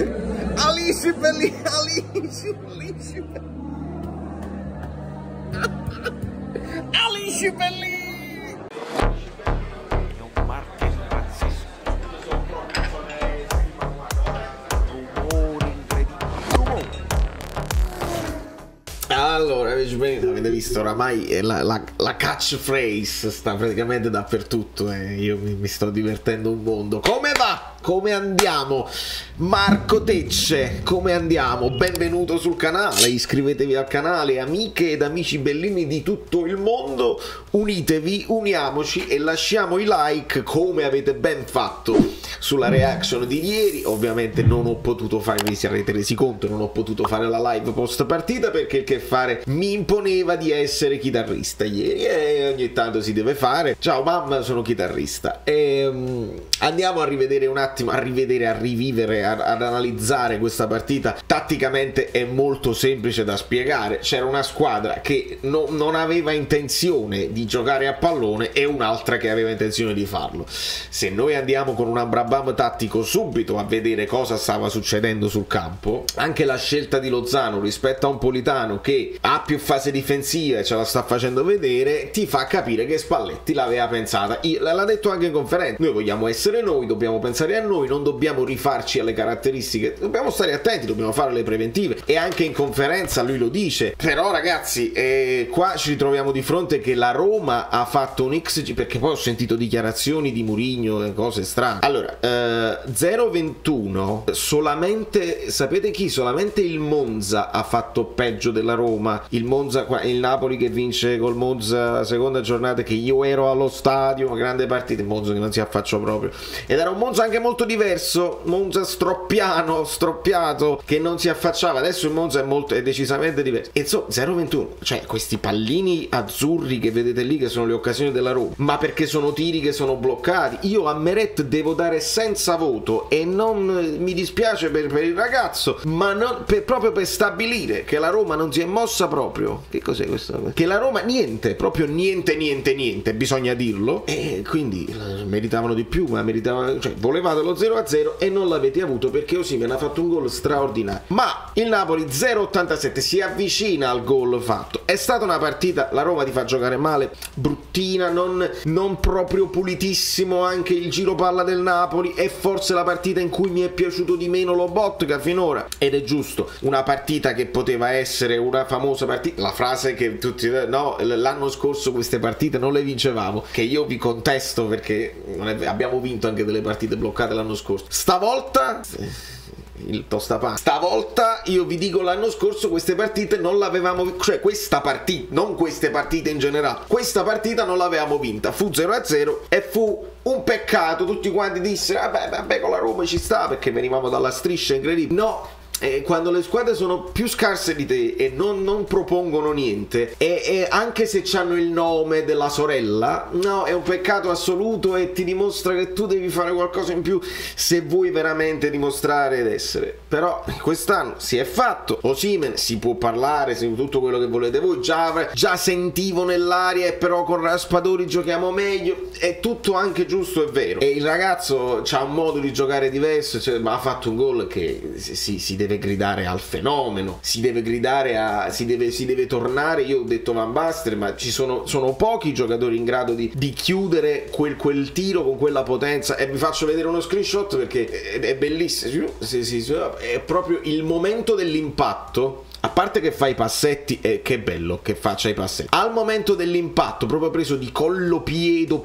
Alice Bellini, Alice Bellini. È un marchio pazzesco. Rumori incredibili. Allora, avete visto, oramai la catchphrase sta praticamente dappertutto. Io mi sto divertendo un mondo. Come va? Come andiamo? Marco Tecce, come andiamo? Benvenuto sul canale, iscrivetevi al canale, amiche ed amici bellini di tutto il mondo, unitevi, uniamoci e lasciamo i like come avete ben fatto sulla reaction di ieri. Ovviamente non ho potuto fare, vi sarete resi conto, non ho potuto fare la live post partita perché il che fare mi imponeva di essere chitarrista ieri e ogni tanto si deve fare. Ciao mamma, sono chitarrista. Andiamo a rivedere un attimo, a rivivere, ad analizzare questa partita. Tatticamente è molto semplice da spiegare. C'era una squadra che non aveva intenzione di giocare a pallone e un'altra che aveva intenzione di farlo. Se noi andiamo con un Abrabam tattico subito a vedere cosa stava succedendo sul campo, anche la scelta di Lozano rispetto a un Politano che ha più fase difensiva e ce la sta facendo vedere, ti fa capire che Spalletti l'aveva pensata. L'ha detto anche in conferenza: noi vogliamo essere noi, dobbiamo pensare a noi, non dobbiamo rifarci alle caratteristiche, dobbiamo stare attenti, dobbiamo fare le preventive. E anche in conferenza lui lo dice. Però ragazzi, qua ci ritroviamo di fronte che la Roma ha fatto un XG, perché poi ho sentito dichiarazioni di Mourinho e cose strane. Allora, 0-21 solamente, sapete chi? Solamente il Monza ha fatto peggio della Roma. Il Monza, il Napoli che vince col Monza la seconda giornata, che io ero allo stadio, una grande partita, il Monza che non si affacciò proprio, ed era un Monza anche molto diverso, Monza stroppiano, stroppiato, che non si affacciava. Adesso il Monza è decisamente diverso. E insomma, 0-21, cioè questi pallini azzurri che vedete lì, che sono le occasioni della Roma, ma perché sono tiri che sono bloccati. Io a Meret devo dare senza voto, e non mi dispiace per il ragazzo, ma non, proprio per stabilire che la Roma non si è mossa proprio. Che cos'è questo? Che la Roma niente, proprio niente, niente, niente, bisogna dirlo. E quindi meritavano di più, ma meritavano, cioè volevate lo 0-0 e non l'avete avuto perché Osimhen ha fatto un gol straordinario. Ma il Napoli 0-87 si avvicina al gol fatto. È stata una partita, la Roma ti fa giocare male, bruttina, non proprio pulitissimo anche il giro palla del Napoli. È forse la partita in cui mi è piaciuto di meno Lobotka finora, ed è giusto. Una partita che poteva essere una famosa partita, la frase che tutti, no, l'anno scorso queste partite non le vincevamo, che io vi contesto perché abbiamo vinto anche delle partite bloccate l'anno scorso. Stavolta il tostapane. Stavolta io vi dico, l'anno scorso queste partite non l'avevamo, cioè questa partita, non queste partite in generale, questa partita non l'avevamo vinta, fu 0-0 e fu un peccato. Tutti quanti dissero vabbè con la Roma ci sta, perché venivamo dalla striscia incredibile. No, quando le squadre sono più scarse di te e non propongono niente, e anche se hanno il nome della sorella, no, è un peccato assoluto e ti dimostra che tu devi fare qualcosa in più se vuoi veramente dimostrare di essere. Però quest'anno si è fatto. Osimhen, si può parlare di tutto quello che volete voi, già sentivo nell'aria, e però con Raspadori giochiamo meglio, è tutto anche giusto, è vero, e il ragazzo ha un modo di giocare diverso, cioè, ma ha fatto un gol che si deve gridare al fenomeno, si deve gridare a, si deve tornare. Io ho detto Van Basten, ma ci sono pochi giocatori in grado di chiudere quel tiro con quella potenza. E vi faccio vedere uno screenshot perché è bellissimo. Sì, è proprio il momento dell'impatto. A parte che fa i passetti, che bello che faccia i passetti, al momento dell'impatto, proprio preso di collo piedo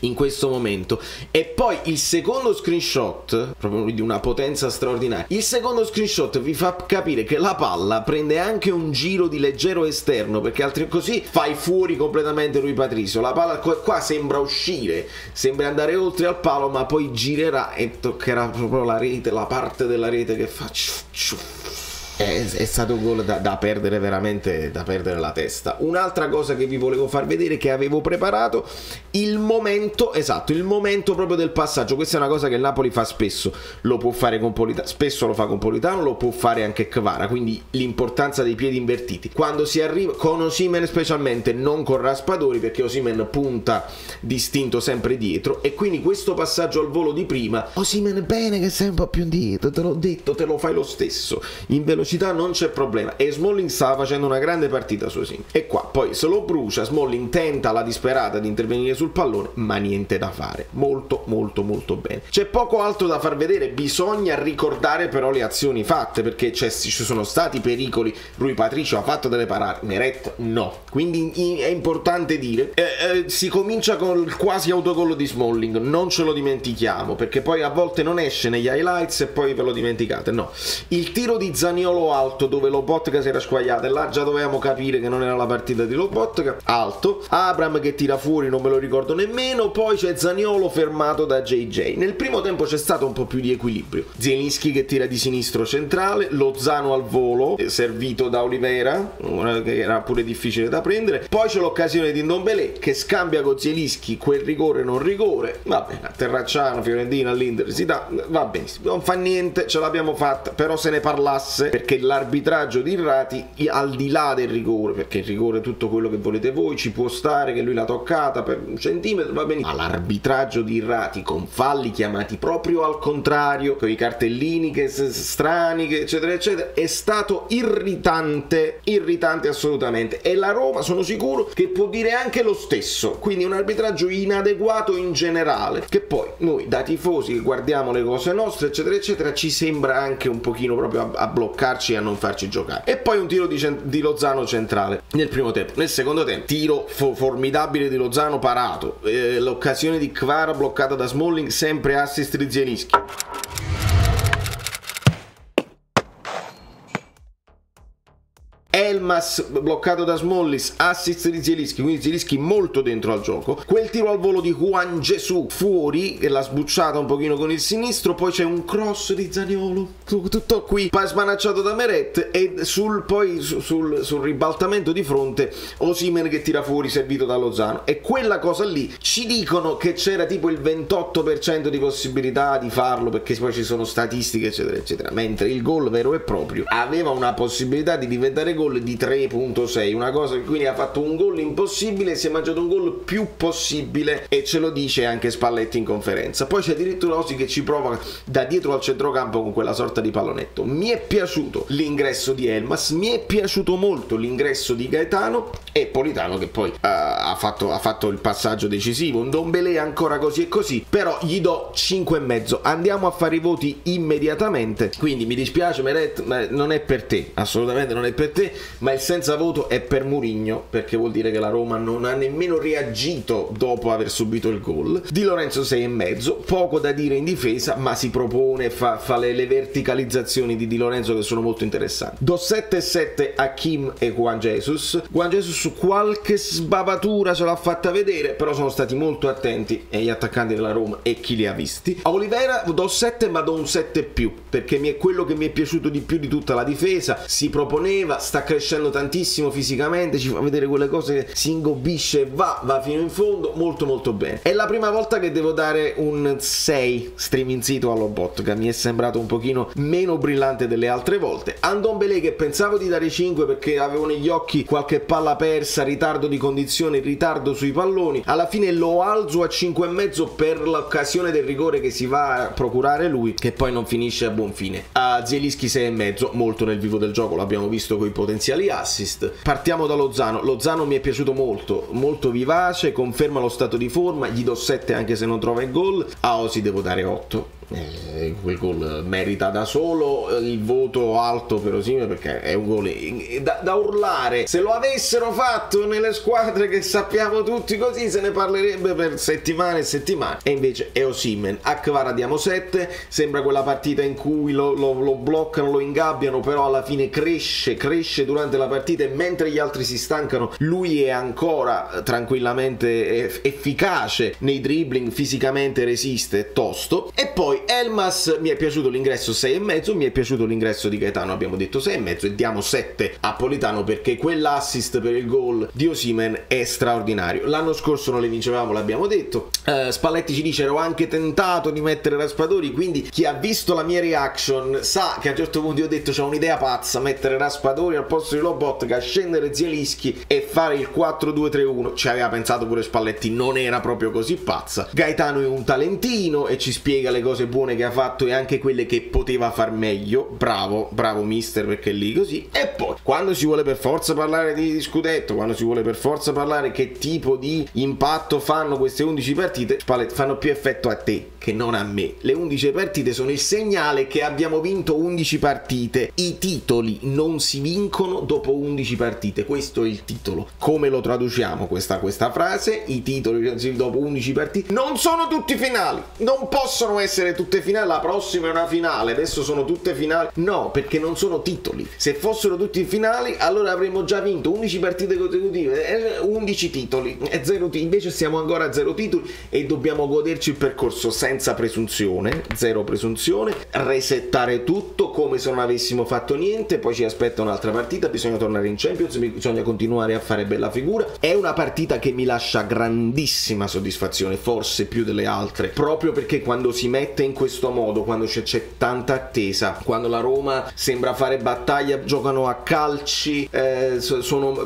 in questo momento. E poi il secondo screenshot, proprio di una potenza straordinaria. Il secondo screenshot vi fa capire che la palla prende anche un giro di leggero esterno, perché altrimenti così fai fuori completamente Rui Patricio. La palla qua sembra uscire, sembra andare oltre al palo, ma poi girerà e toccherà proprio la rete, la parte della rete che fa ciuff, ciuff. è stato un gol da perdere veramente, da perdere la testa. Un'altra cosa che vi volevo far vedere, che avevo preparato, il momento esatto, il momento proprio del passaggio. Questa è una cosa che il Napoli fa spesso, lo può fare con Politano, spesso lo fa con Politano, lo può fare anche Kvara, quindi l'importanza dei piedi invertiti. Quando si arriva con Osimhen specialmente, non con Raspadori, perché Osimhen punta distinto sempre dietro, e quindi questo passaggio al volo di prima, Osimhen bene che sei un po' più indietro, te l'ho detto, te lo fai lo stesso, in velocità non c'è problema. E Smalling stava facendo una grande partita su Osimhen, e qua poi se lo brucia. Smalling tenta alla disperata di intervenire sul pallone, ma niente da fare, molto molto molto bene. C'è poco altro da far vedere, bisogna ricordare però le azioni fatte, perché ci sono stati pericoli. Rui Patricio ha fatto delle parate, Meret no, quindi è importante dire si comincia col quasi autogol di Smalling, non ce lo dimentichiamo, perché poi a volte non esce negli highlights e poi ve lo dimenticate. No, il tiro di Zaniolo alto, dove Lobotka si era squagliata, e là già dovevamo capire che non era la partita di Lobotka. Alto, Abram che tira fuori, non me lo ricordo nemmeno. Poi c'è Zaniolo fermato da JJ. Nel primo tempo c'è stato un po' più di equilibrio, Zielinski che tira di sinistro centrale, Lozano al volo servito da Oliveira, che era pure difficile da prendere. Poi c'è l'occasione di Ndombele che scambia con Zielinski, quel rigore non rigore, va bene, a Terracciano, Fiorentina, all'Inter si dà, va benissimo, non fa niente, ce l'abbiamo fatta. Però se ne parlasse, perché l'arbitraggio di Irrati, al di là del rigore, perché il rigore è tutto quello che volete voi, ci può stare che lui l'ha toccata per un centimetro, va benissimo, ma l'arbitraggio di Irrati con falli chiamati proprio al contrario, con i cartellini che strani che eccetera eccetera, è stato irritante, irritante assolutamente. E la Roma sono sicuro che può dire anche lo stesso, quindi un arbitraggio inadeguato in generale, che poi noi da tifosi che guardiamo le cose nostre eccetera eccetera, ci sembra anche un pochino proprio a bloccare e a non farci giocare. E poi un tiro di Lozano centrale nel primo tempo. Nel secondo tempo tiro formidabile di Lozano parato, l'occasione di Kvara bloccata da Smalling, sempre assist di Zielinski. Elmas bloccato da Smalling, assist di Zielinski, quindi Zielinski molto dentro al gioco. Quel tiro al volo di Juan Jesus fuori, e l'ha sbucciata un pochino con il sinistro. Poi c'è un cross di Zaniolo, tutto qui, smanacciato da Meret, e sul ribaltamento di fronte Osimhen che tira fuori servito da Lozano. E quella cosa lì ci dicono che c'era tipo il 28% di possibilità di farlo, perché poi ci sono statistiche eccetera eccetera, mentre il gol vero e proprio aveva una possibilità di diventare gol di 3.6, una cosa che quindi ha fatto un gol impossibile, si è mangiato un gol più possibile, e ce lo dice anche Spalletti in conferenza. Poi c'è addirittura Osi che ci prova da dietro al centrocampo con quella sorta di pallonetto. Mi è piaciuto l'ingresso di Elmas, mi è piaciuto molto l'ingresso di Gaetano, e Politano che poi ha fatto il passaggio decisivo. Un Ndombele ancora così e così, però gli do 5,5. Andiamo a fare i voti immediatamente, quindi mi dispiace Meret, ma non è per te, assolutamente non è per te. Ma il senza voto è per Mourinho, perché vuol dire che la Roma non ha nemmeno reagito dopo aver subito il gol. Di Lorenzo 6,5, poco da dire in difesa, ma si propone, fa le verticalizzazioni di Lorenzo che sono molto interessanti. Do 7,7 a Kim e Juan Jesus. Juan Jesus su qualche sbavatura ce l'ha fatta vedere, però sono stati molto attenti, e gli attaccanti della Roma e chi li ha visti. A Oliveira do 7, ma do un 7+, perché è quello che mi è piaciuto di più di tutta la difesa. Si proponeva, sta crescendo tantissimo fisicamente, ci fa vedere quelle cose, si ingobbisce e va fino in fondo, molto molto bene. È la prima volta che devo dare un 6 streaminzito a Lobotka, mi è sembrato un pochino meno brillante delle altre volte. A Ndombele che pensavo di dare 5, perché avevo negli occhi qualche palla persa, ritardo di condizione, ritardo sui palloni, alla fine lo alzo a 5,5 per l'occasione del rigore che si va a procurare lui, che poi non finisce a buon fine. A Zielinski 6,5, molto nel vivo del gioco, l'abbiamo visto coi potenziali assist. Partiamo da Lozano. Lozano mi è piaciuto molto, molto vivace, conferma lo stato di forma, gli do 7 anche se non trova il gol. A Osi devo dare 8. Quel gol merita da solo il voto alto per Osimhen, perché è un gol da urlare. Se lo avessero fatto nelle squadre che sappiamo tutti così, se ne parlerebbe per settimane e settimane, e invece è Osimhen. A Kvara diamo 7, sembra quella partita in cui lo bloccano, lo ingabbiano, però alla fine cresce durante la partita, e mentre gli altri si stancano lui è ancora tranquillamente efficace nei dribbling, fisicamente resiste, è tosto. E poi Poi Elmas, mi è piaciuto l'ingresso 6,5, mi è piaciuto l'ingresso di Gaetano, abbiamo detto 6,5 e diamo 7 a Politano perché quell'assist per il gol di Osimhen è straordinario. L'anno scorso non le vincevamo, l'abbiamo detto. Spalletti ci dice: ero anche tentato di mettere Raspadori, quindi chi ha visto la mia reaction sa che a un certo punto io ho detto c'è un'idea pazza, mettere Raspadori al posto di Lobotka, scendere Zielinski e fare il 4-2-3-1. Ci aveva pensato pure Spalletti, non era proprio così pazza. Gaetano è un talentino e ci spiega le cose buone che ha fatto e anche quelle che poteva far meglio. Bravo, bravo mister, perché lì così. E poi quando si vuole per forza parlare di scudetto, quando si vuole per forza parlare che tipo di impatto fanno queste 11 partite, Spalletti: fanno più effetto a te che non a me. Le 11 partite sono il segnale che abbiamo vinto 11 partite. I titoli non si vincono dopo 11 partite. Questo è il titolo. Come lo traduciamo questa frase? I titoli dopo 11 partite non sono tutti finali. Non possono essere tutte finali. La prossima è una finale. Adesso sono tutte finali. No, perché non sono titoli. Se fossero tutti finali, allora avremmo già vinto 11 partite consecutive, 11 titoli, e 0 titoli. Invece siamo ancora a 0 titoli e dobbiamo goderci il percorso senza presunzione, zero presunzione, resettare tutto come se non avessimo fatto niente. Poi ci aspetta un'altra partita, bisogna tornare in Champions, bisogna continuare a fare bella figura. È una partita che mi lascia grandissima soddisfazione, forse più delle altre, proprio perché quando si mette in questo modo, quando c'è tanta attesa, quando la Roma sembra fare battaglia, giocano a calci,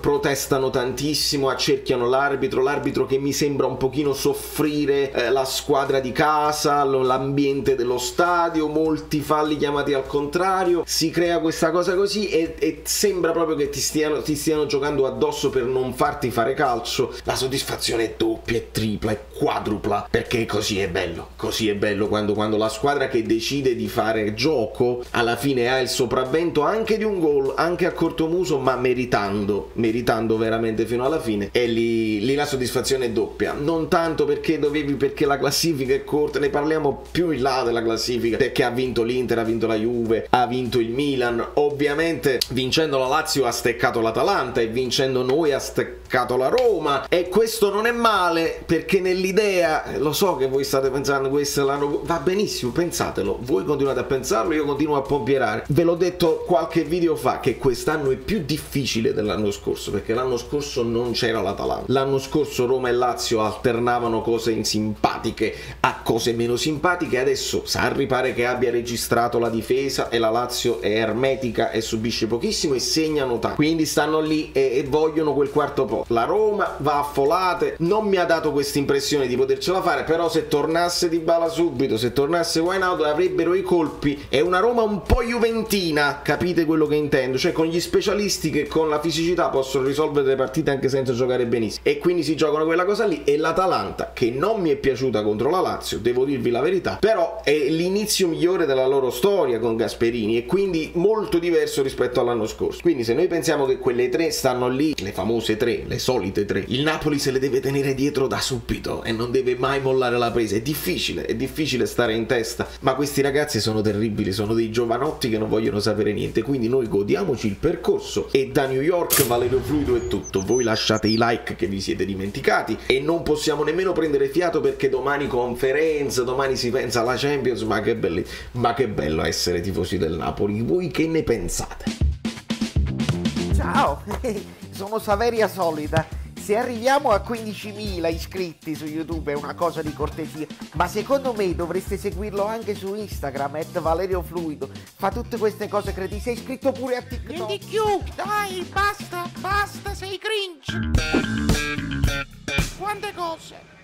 protestano tantissimo, accerchiano l'arbitro che mi sembra un pochino soffrire la squadra di casa, l'ambiente dello stadio, molti falli chiamati al contrario, si crea questa cosa così e sembra proprio che ti stiano giocando addosso per non farti fare calcio. La soddisfazione è doppia, è tripla, è quadrupla, perché così è bello. Così è bello quando la squadra che decide di fare gioco alla fine ha il sopravvento anche di un gol, anche a cortomuso, ma meritando veramente fino alla fine. E lì la soddisfazione è doppia, non tanto perché la classifica è corta, ne parliamo più in là della classifica, perché ha vinto l'Inter, ha vinto la Juve, ha vinto il Milan. Ovviamente vincendo la Lazio ha steccato l'Atalanta e vincendo noi ha steccato la Roma, e questo non è male, perché nell'idea, lo so che voi state pensando questa è la Roma, va benissimo, pensatelo, voi continuate a pensarlo, io continuo a pompierare. Ve l'ho detto qualche video fa che quest'anno è più difficile dell'anno scorso, perché l'anno scorso non c'era l'Atalanta, l'anno scorso Roma e Lazio alternavano cose simpatiche a cose meno simpatiche. Adesso Sarri pare che abbia registrato la difesa e la Lazio è ermetica e subisce pochissimo e segnano tanto, quindi stanno lì e vogliono quel quarto posto. La Roma va a folate, non mi ha dato questa impressione di potercela fare, però se tornasse Dybala subito, se tornasse Wijnaldum, avrebbero i colpi. È una Roma un po' juventina, capite quello che intendo, cioè con gli specialisti che con la fisicità possono risolvere le partite anche senza giocare benissimo, e quindi si giocano quella cosa lì. E l'Atalanta, che non mi è piaciuta contro la Lazio, devo dirvi la verità, però è l'inizio migliore della loro storia con Gasperini, e quindi molto diverso rispetto all'anno scorso. Quindi se noi pensiamo che quelle tre stanno lì, le famose tre, le solite tre, il Napoli se le deve tenere dietro da subito e non deve mai mollare la presa. È difficile stare in testa, ma questi ragazzi sono terribili, sono dei giovanotti che non vogliono sapere niente, quindi noi godiamoci il percorso. E da New York, Valerio Fluido è tutto. Voi lasciate i like che vi siete dimenticati e non possiamo nemmeno prendere fiato, perché domani domani si pensa alla Champions, ma che bello essere tifosi del Napoli. Voi che ne pensate? Ciao, sono Saveria Solida. Se arriviamo a 15.000 iscritti su YouTube è una cosa di cortesia, ma secondo me dovreste seguirlo anche su Instagram, @ValerioFluido. Fa tutte queste cose, credi. Sei iscritto pure a TikTok. Non di più, dai, basta, sei cringe. Quante cose.